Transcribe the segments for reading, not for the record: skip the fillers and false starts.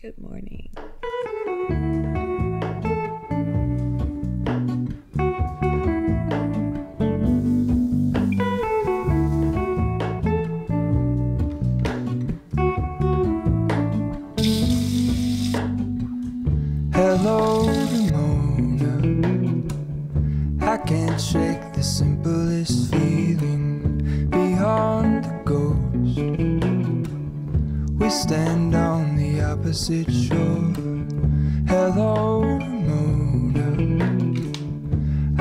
Good morning. Hello, Ramona. I can't shake the simplest feeling beyond the ghost. We stand on the opposite shore. Hello, Ramona.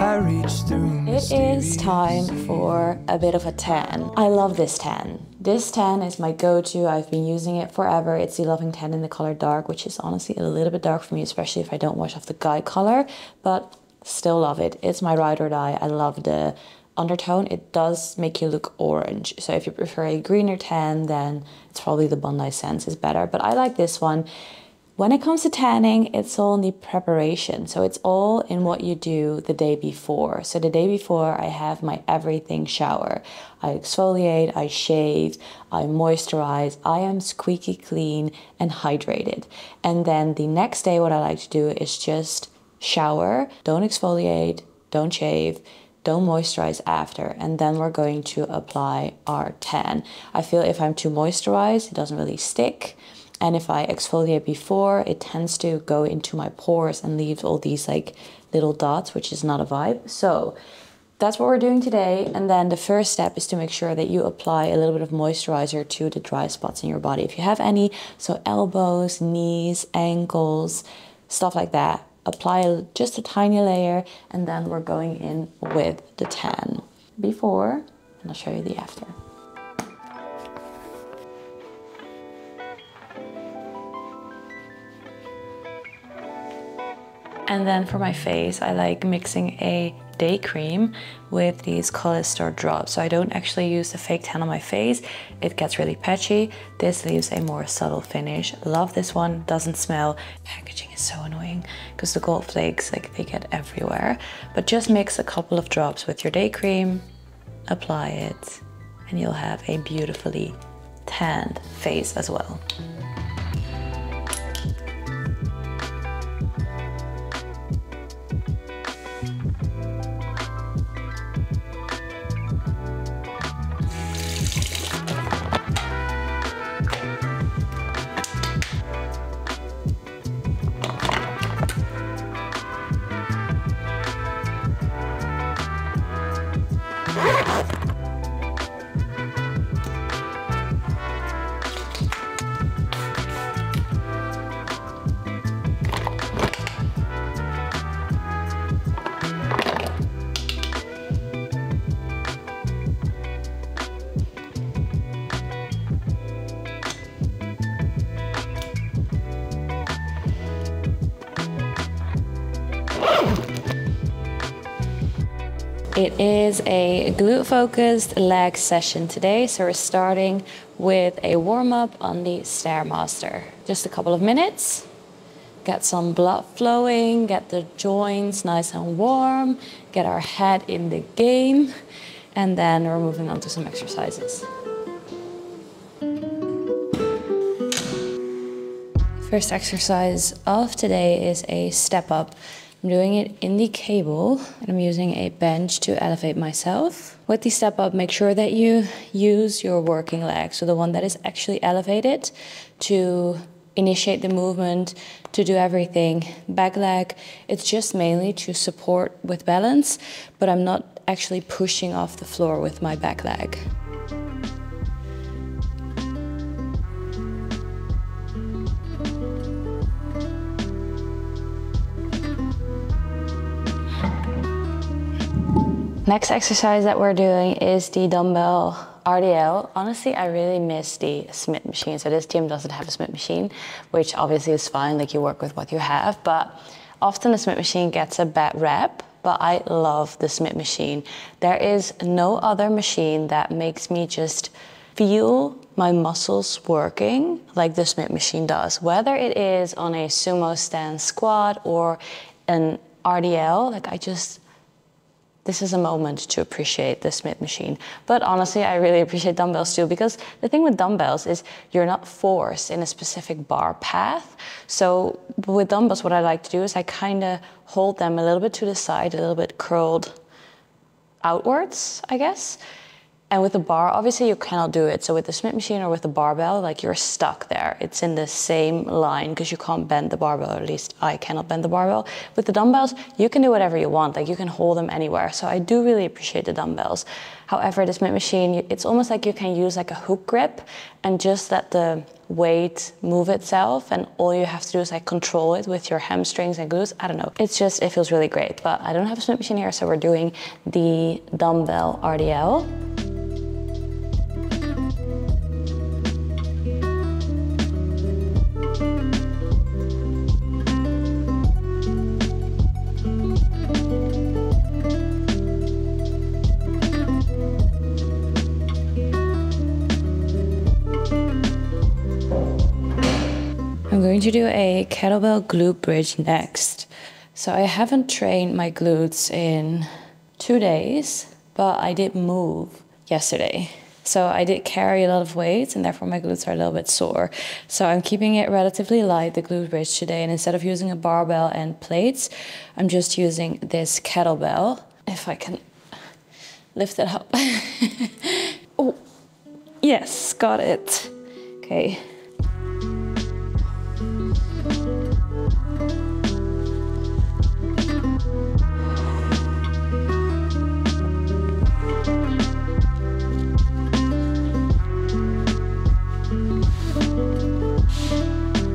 I reach through. It is time for a bit of a tan. I love this tan. This tan is my go-to. I've been using it forever. It's the Loving Tan in the color dark, which is honestly a little bit dark for me, especially if I don't wash off the guide color, but still love it. It's my ride or die. I love the undertone. It does make you look orange. So if you prefer a greener tan, then it's probably the Bondi Sands is better, but I like this one. When it comes to tanning, it's all in the preparation. So it's all in what you do the day before. So the day before, I have my everything shower. I exfoliate, I shave, I moisturize, I am squeaky clean and hydrated. And then the next day, what I like to do is just shower, don't exfoliate, don't shave, don't moisturize after, and then we're going to apply our tan. I feel if I'm too moisturized, it doesn't really stick. And if I exfoliate before, it tends to go into my pores and leaves all these like little dots, which is not a vibe. So that's what we're doing today. And then the first step is to make sure that you apply a little bit of moisturizer to the dry spots in your body, if you have any. So elbows, knees, ankles, stuff like that. Apply just a tiny layer, and then we're going in with the tan. Before, and I'll show you the after. And then for my face, I like mixing a day cream with these ColourStar drops. So I don't actually use the fake tan on my face. It gets really patchy. This leaves a more subtle finish. Love this one, doesn't smell. Packaging is so annoying because the gold flakes, like they get everywhere. But just mix a couple of drops with your day cream, apply it, and you'll have a beautifully tanned face as well. It is a glute-focused leg session today, so we're starting with a warm-up on the Stairmaster. Just a couple of minutes, get some blood flowing, get the joints nice and warm, get our head in the game, and then we're moving on to some exercises. First exercise of today is a step-up. I'm doing it in the cable, and I'm using a bench to elevate myself. With the step up, make sure that you use your working leg, so the one that is actually elevated, to initiate the movement, to do everything. Back leg, it's just mainly to support with balance, but I'm not actually pushing off the floor with my back leg. Next exercise that we're doing is the dumbbell RDL. Honestly, I really miss the Smith machine. So this gym doesn't have a Smith machine, which obviously is fine, like you work with what you have, but often the Smith machine gets a bad rep, but I love the Smith machine. There is no other machine that makes me just feel my muscles working like the Smith machine does, whether it is on a sumo stand squat or an RDL, like I just this is a moment to appreciate the Smith machine. But honestly, I really appreciate dumbbells too, because the thing with dumbbells is you're not forced in a specific bar path. So with dumbbells, what I like to do is I kind of hold them a little bit to the side, a little bit curled outwards, I guess. And with the bar, obviously you cannot do it. So with the Smith machine or with the barbell, like you're stuck there. It's in the same line because you can't bend the barbell, or at least I cannot bend the barbell. With the dumbbells, you can do whatever you want. Like you can hold them anywhere. So I do really appreciate the dumbbells. However, the Smith machine, it's almost like you can use like a hook grip and just let the weight move itself. And all you have to do is like control it with your hamstrings and glutes. I don't know. It's just, it feels really great, but I don't have a Smith machine here. So we're doing the dumbbell RDL. I'm going to do a kettlebell glute bridge next. So I haven't trained my glutes in 2 days, but I did move yesterday. So I did carry a lot of weights and therefore my glutes are a little bit sore. So I'm keeping it relatively light, the glute bridge today. And instead of using a barbell and plates, I'm just using this kettlebell. If I can lift it up. Oh, yes, got it. Okay.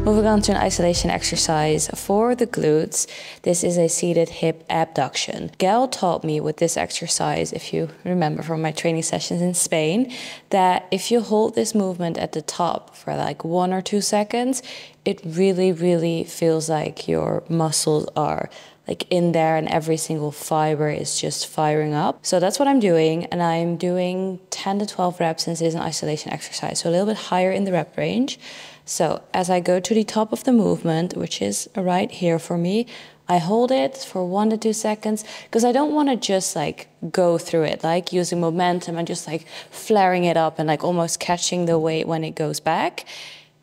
Moving on to an isolation exercise for the glutes. This is a seated hip abduction. Gail taught me with this exercise, if you remember from my training sessions in Spain, that if you hold this movement at the top for like 1 or 2 seconds, it really, really feels like your muscles are like in there and every single fiber is just firing up. So that's what I'm doing. And I'm doing 10 to 12 reps since it is an isolation exercise. So a little bit higher in the rep range. So as I go to the top of the movement, which is right here for me, I hold it for 1 to 2 seconds because I don't want to just like go through it, like using momentum and just like flaring it up and like almost catching the weight when it goes back.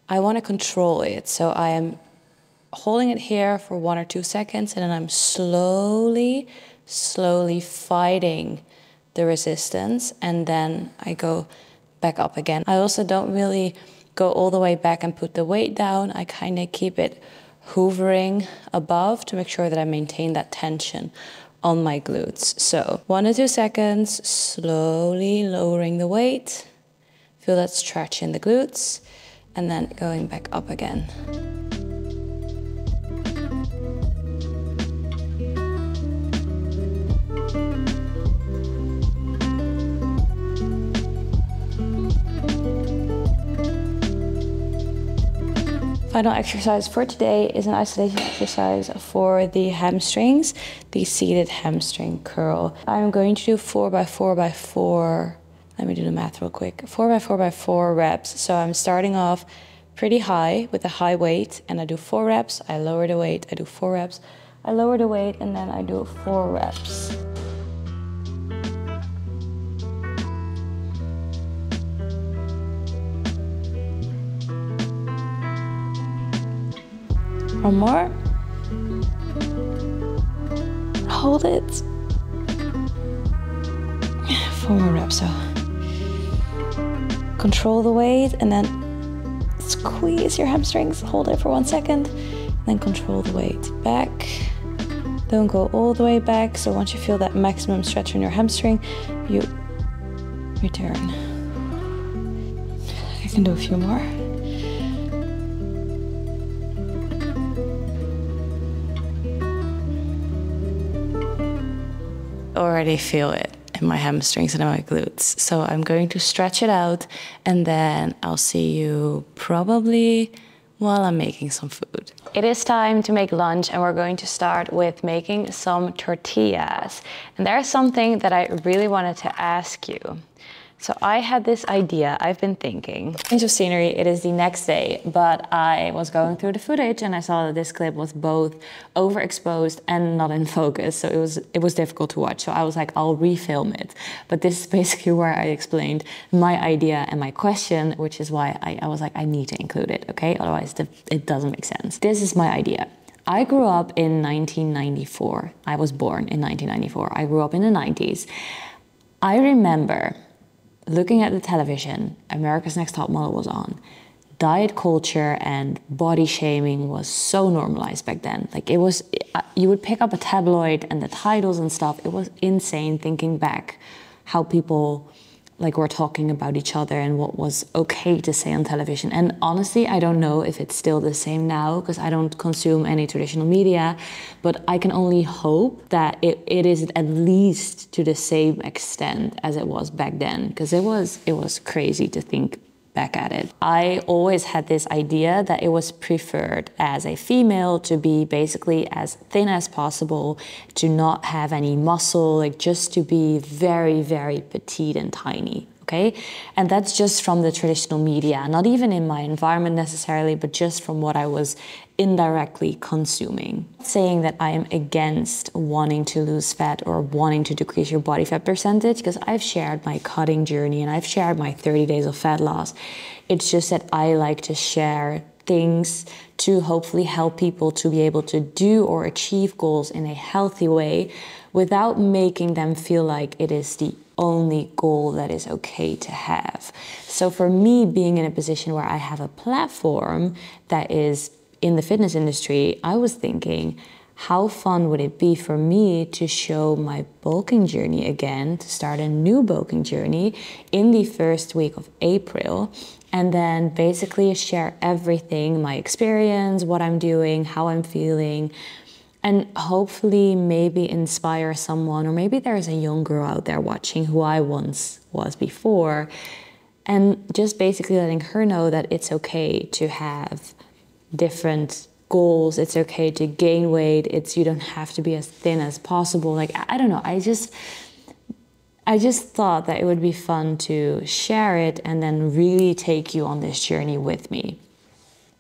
I want to control it. So I am holding it here for 1 or 2 seconds and then I'm slowly fighting the resistance and then I go back up again. I also don't really go all the way back and put the weight down. I kind of keep it hovering above to make sure that I maintain that tension on my glutes. So 1 to 2 seconds, slowly lowering the weight. Feel that stretch in the glutes and then going back up again. Final exercise for today is an isolation exercise for the hamstrings, the seated hamstring curl. I'm going to do 4x4x4, let me do the math real quick, 4x4x4 reps. So I'm starting off pretty high with a high weight and I do 4 reps, I lower the weight, I do 4 reps, I lower the weight and then I do 4 reps. One more. Hold it. 4 more reps, so. Control the weight and then squeeze your hamstrings. Hold it for 1 second. Then control the weight back. Don't go all the way back. So once you feel that maximum stretch in your hamstring, you return. I can do a few more. Already feel it in my hamstrings and in my glutes. So I'm going to stretch it out and then I'll see you probably while I'm making some food. It is time to make lunch and we're going to start with making some tortillas. And there's something that I really wanted to ask you. So I had this idea, I've been thinking. Change of scenery, it is the next day, but I was going through the footage and I saw that this clip was both overexposed and not in focus. So it was difficult to watch. So I was like, I'll refilm it. But this is basically where I explained my idea and my question, which is why I was like, I need to include it, okay? Otherwise it doesn't make sense. This is my idea. I grew up in 1994. I was born in 1994. I grew up in the 90s. I remember looking at the television, America's Next Top Model was on. Diet culture and body shaming was so normalized back then. Like it was, you would pick up a tabloid and the titles and stuff. It was insane thinking back how people like were talking about each other and what was okay to say on television. And honestly, I don't know if it's still the same now because I don't consume any traditional media, but I can only hope that it is at least to the same extent as it was back then, because it was crazy to think back at it. I always had this idea that it was preferred as a female to be basically as thin as possible, to not have any muscle, like just to be very, very petite and tiny. Okay? And that's just from the traditional media, not even in my environment necessarily, but just from what I was indirectly consuming. Saying that I am against wanting to lose fat or wanting to decrease your body fat percentage, because I've shared my cutting journey and I've shared my 30 days of fat loss. It's just that I like to share things to hopefully help people to be able to do or achieve goals in a healthy way without making them feel like it is the only goal that is okay to have. So for me, being in a position where I have a platform that is in the fitness industry, I was thinking, how fun would it be for me to show my bulking journey again, to start a new bulking journey in the first week of April, and then basically share everything, my experience, what I'm doing, how I'm feeling, and hopefully maybe inspire someone, or maybe there's a young girl out there watching who I once was before, and just basically letting her know that it's okay to have different goals, it's okay to gain weight, you don't have to be as thin as possible. Like, I don't know, I just thought that it would be fun to share it and then really take you on this journey with me.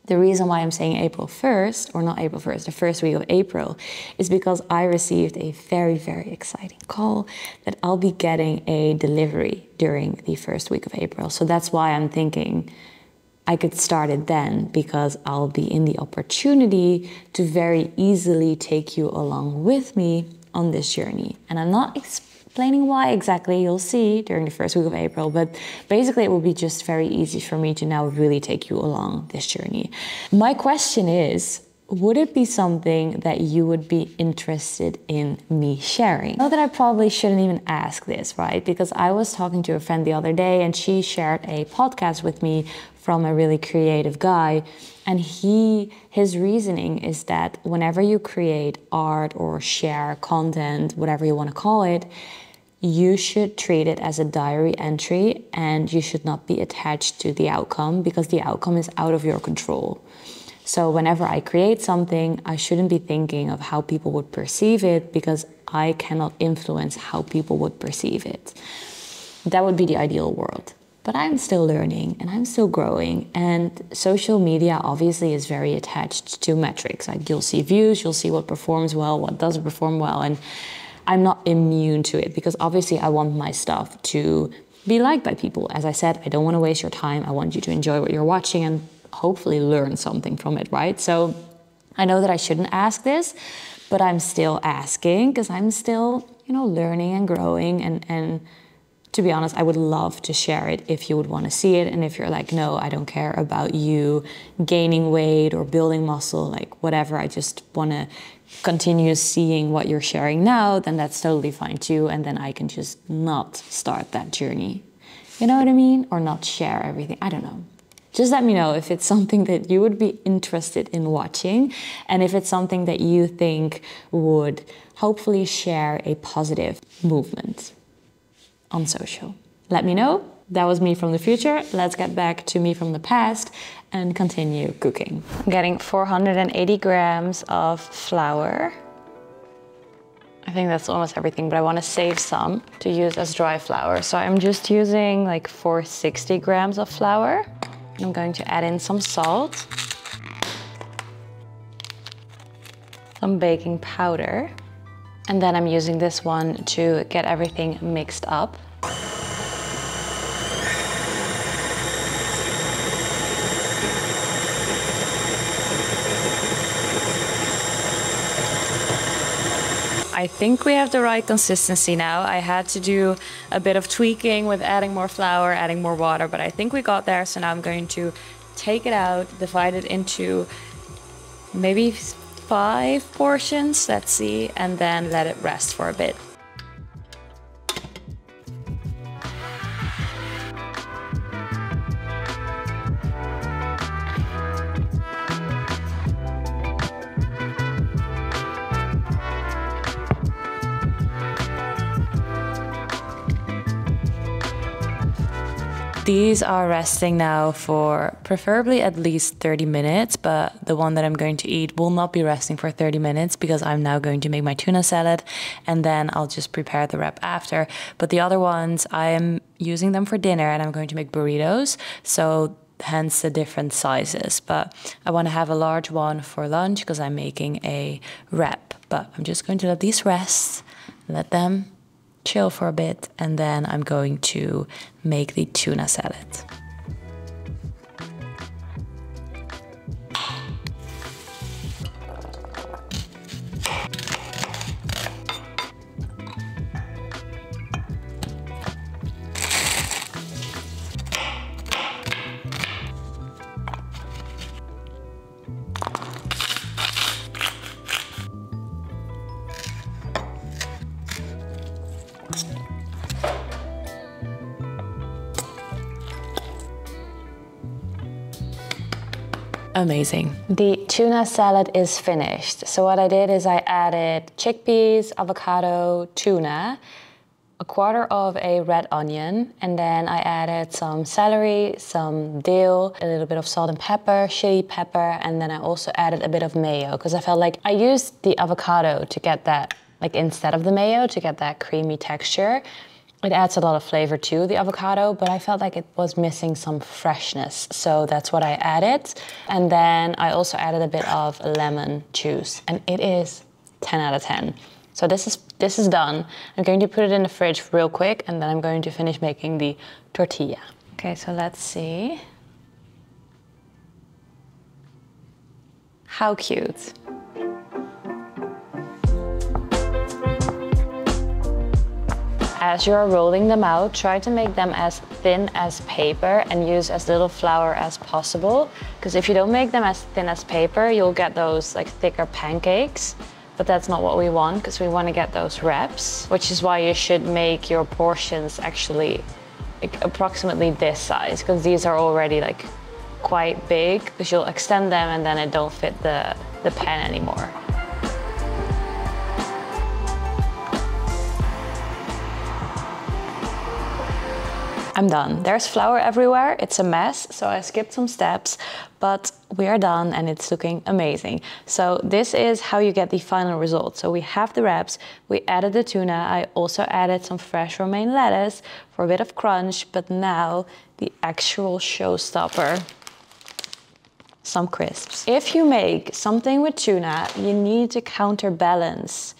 The reason why I'm saying April 1st, or not April 1st, the first week of April, is because I received a very, very exciting call that I'll be getting a delivery during the first week of April. So that's why I'm thinking I could start it then, because I'll be in the opportunity to very easily take you along with me on this journey. And I'm not explaining why exactly, you'll see during the first week of April, but basically it will be just very easy for me to now really take you along this journey. My question is, would it be something that you would be interested in me sharing? I know that I probably shouldn't even ask this, right? Because I was talking to a friend the other day and she shared a podcast with me from a really creative guy, and his reasoning is that whenever you create art or share content, whatever you want to call it, you should treat it as a diary entry and you should not be attached to the outcome, because the outcome is out of your control. So whenever I create something, I shouldn't be thinking of how people would perceive it, because I cannot influence how people would perceive it. That would be the ideal world. But I'm still learning and I'm still growing, and social media obviously is very attached to metrics. Like, you'll see views, you'll see what performs well, what doesn't perform well, and I'm not immune to it, because obviously I want my stuff to be liked by people. As I said, I don't want to waste your time. I want you to enjoy what you're watching and hopefully learn something from it, right? So I know that I shouldn't ask this, but I'm still asking, because I'm still, you know, learning and growing, and to be honest, I would love to share it if you would want to see it. And if you're like, no, I don't care about you gaining weight or building muscle, like whatever, I just want to continue seeing what you're sharing now, then that's totally fine too. And then I can just not start that journey. You know what I mean? Or not share everything. I don't know. Just let me know if it's something that you would be interested in watching, and if it's something that you think would hopefully share a positive movement on social. Let me know. That was me from the future. Let's get back to me from the past and continue cooking. I'm getting 480 grams of flour. I think that's almost everything, but I want to save some to use as dry flour. So I'm just using like 460 grams of flour. I'm going to add in some salt, some baking powder, and then I'm using this one to get everything mixed up. I think we have the right consistency now. I had to do a bit of tweaking with adding more flour, adding more water, but I think we got there. So now I'm going to take it out, divide it into maybe 5 portions, let's see, and then let it rest for a bit. These are resting now for preferably at least 30 minutes, but the one that I'm going to eat will not be resting for 30 minutes because I'm now going to make my tuna salad and then I'll just prepare the wrap after. But the other ones, I am using them for dinner and I'm going to make burritos, so hence the different sizes. But I want to have a large one for lunch because I'm making a wrap. But I'm just going to let these rest, let them chill for a bit, and then I'm going to make the tuna salad. Amazing. The tuna salad is finished. So what I did is I added chickpeas, avocado, tuna, a quarter of a red onion, and then I added some celery, some dill, a little bit of salt and pepper, chili pepper, and then I also added a bit of mayo because I felt like I used the avocado to get that, like instead of the mayo, to get that creamy texture. It adds a lot of flavor to the avocado, but I felt like it was missing some freshness. So that's what I added. And then I also added a bit of lemon juice, and it is 10 out of 10. So this is done. I'm going to put it in the fridge real quick, and then I'm going to finish making the tortilla. Okay, so let's see. How cute. As you're rolling them out, try to make them as thin as paper and use as little flour as possible. Because if you don't make them as thin as paper, you'll get those like thicker pancakes. But that's not what we want, because we want to get those wraps, which is why you should make your portions actually like, approximately this size, because these are already like quite big, because you'll extend them and then it don't fit the pan anymore. I'm done. There's flour everywhere. It's a mess, so I skipped some steps, but we are done and it's looking amazing. So this is how you get the final result. So we have the wraps, we added the tuna, I also added some fresh romaine lettuce for a bit of crunch, but now the actual showstopper. Some crisps. If you make something with tuna, you need to counterbalance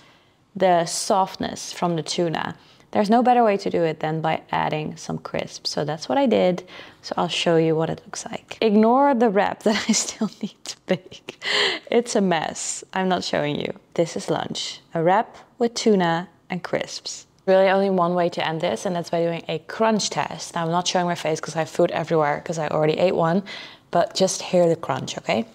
the softness from the tuna. There's no better way to do it than by adding some crisps. So that's what I did. So I'll show you what it looks like. Ignore the wrap that I still need to bake. It's a mess. I'm not showing you. This is lunch. A wrap with tuna and crisps. Really only one way to end this, and that's by doing a crunch test. Now I'm not showing my face because I have food everywhere because I already ate one, but just hear the crunch, okay?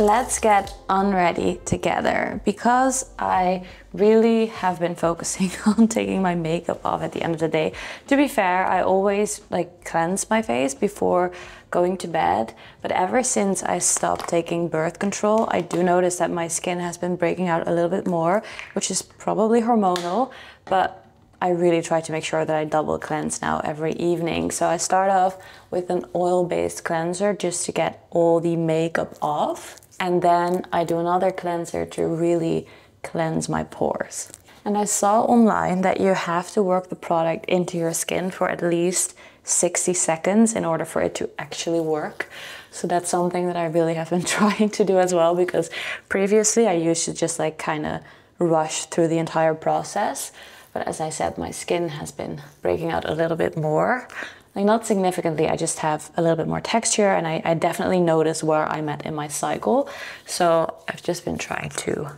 Let's get unready together, because I really have been focusing on taking my makeup off at the end of the day. To be fair, I always like cleanse my face before going to bed, but ever since I stopped taking birth control, I do notice that my skin has been breaking out a little bit more, which is probably hormonal, but I really try to make sure that I double cleanse now every evening. So I start off with an oil-based cleanser just to get all the makeup off. And then I do another cleanser to really cleanse my pores. And I saw online that you have to work the product into your skin for at least 60 seconds in order for it to actually work. So that's something that I really have been trying to do as well, because previously I used to just like kind of rush through the entire process. But as I said, my skin has been breaking out a little bit more. Like not significantly, I just have a little bit more texture, and I definitely notice where I'm at in my cycle. So I've just been trying to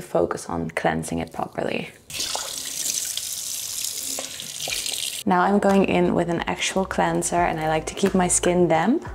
focus on cleansing it properly. Now I'm going in with an actual cleanser, and I like to keep my skin damp.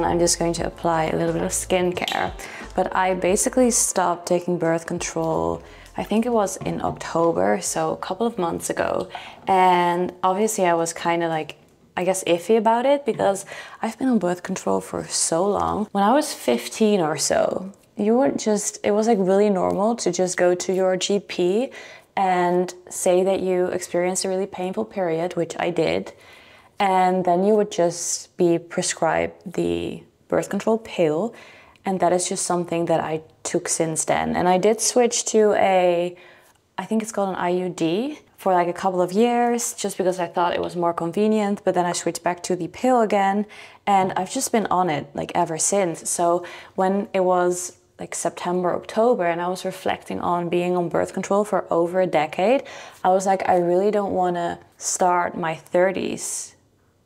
I'm just going to apply a little bit of skincare, but I basically stopped taking birth control, I think it was in October, so a couple of months ago. And obviously I was kind of like, I guess, iffy about it, because I've been on birth control for so long. When I was 15 or so, it was like really normal to just go to your GP and say that you experienced a really painful period, which I did. And then you would just be prescribed the birth control pill. And that is just something that I took since then. And I did switch to I think it's called an IUD for like a couple of years, just because I thought it was more convenient, but then I switched back to the pill again. And I've just been on it like ever since. So when it was like September, October, and I was reflecting on being on birth control for over a decade, I was like, I really don't want to start my 30s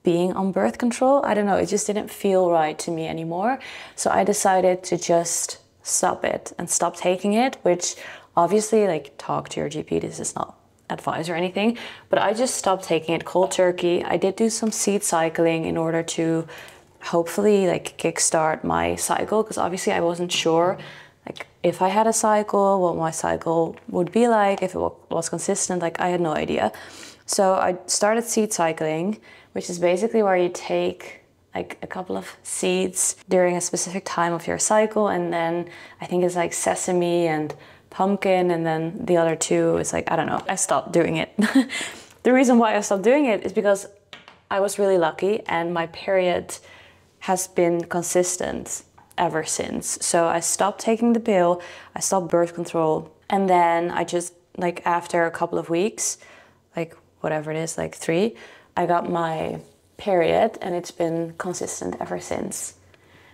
being on birth control. I don't know, it just didn't feel right to me anymore. So I decided to just stop it and stop taking it, which obviously, like, talk to your GP, this is not advice or anything, but I just stopped taking it cold turkey. I did do some seed cycling in order to hopefully like kickstart my cycle, because obviously I wasn't sure like if I had a cycle, what my cycle would be like, if it was consistent, like I had no idea. So I started seed cycling, which is basically where you take like a couple of seeds during a specific time of your cycle, and then I think it's like sesame and pumpkin, and then the other two is like, I don't know, I stopped doing it. The reason why I stopped doing it is because I was really lucky and my period has been consistent ever since. So I stopped taking the pill, I stopped birth control, and then I just like after a couple of weeks, like whatever it is, like 3, I got my period, and it's been consistent ever since,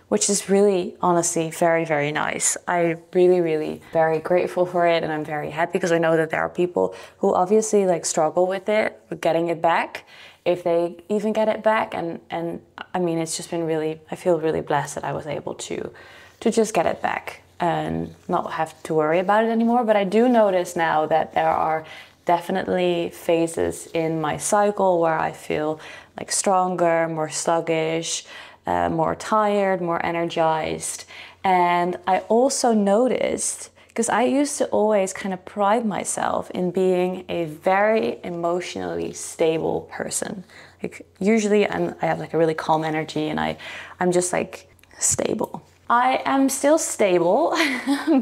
which is really, honestly, very, very nice. I really, really very grateful for it, and I'm very happy because I know that there are people who obviously like struggle with it, with getting it back, if they even get it back. And I mean, it's just been really, I feel really blessed that I was able to just get it back and not have to worry about it anymore. But I do notice now that there are definitely phases in my cycle where I feel like stronger, more sluggish, more tired, more energized. And I also noticed, because I used to always kind of pride myself in being a very emotionally stable person. Like usually I have like a really calm energy, and I'm just like stable. I am still stable,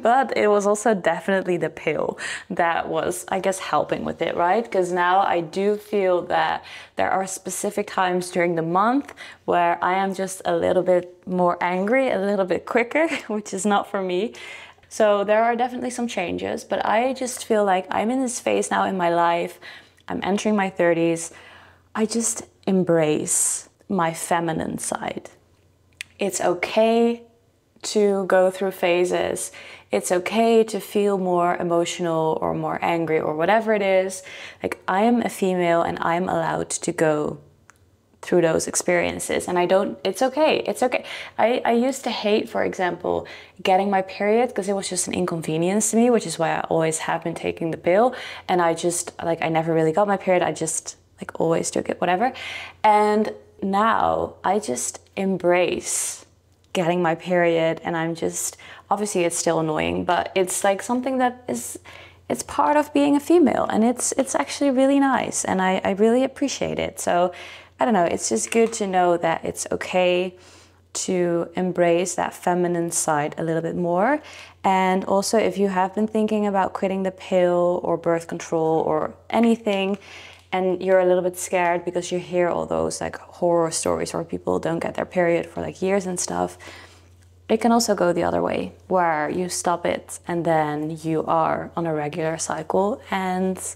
but it was also definitely the pill that was, I guess, helping with it, right? Because now I do feel that there are specific times during the month where I am just a little bit more angry, a little bit quicker, which is not for me. So there are definitely some changes, but I just feel like I'm in this phase now in my life. I'm entering my 30s. I just embrace my feminine side. It's okay to go through phases. It's okay to feel more emotional or more angry or whatever it is. Like, I am a female and I'm allowed to go through those experiences, and I don't, it's okay, it's okay. I used to hate, for example, getting my period, because it was just an inconvenience to me, which is why I always have been taking the pill. And I just, like, I never really got my period. I just like always took it, whatever. And now I just embrace getting my period, and I'm just, obviously it's still annoying, but it's like something that is, it's part of being a female, and it's actually really nice, and I really appreciate it. So I don't know, it's just good to know that it's okay to embrace that feminine side a little bit more. And also, if you have been thinking about quitting the pill or birth control or anything, and you're a little bit scared because you hear all those like horror stories where people don't get their period for like years and stuff, it can also go the other way, where you stop it and then you are on a regular cycle, and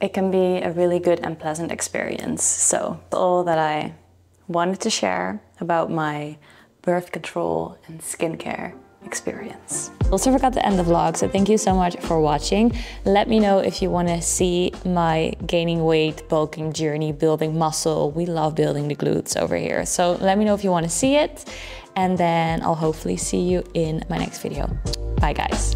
it can be a really good and pleasant experience. So all that I wanted to share about my birth control and skincare experience. Also forgot to end the vlog, so thank you so much for watching. Let me know if you want to see my gaining weight, bulking journey, building muscle. We love building the glutes over here. So let me know if you want to see it, and then I'll hopefully see you in my next video. Bye guys.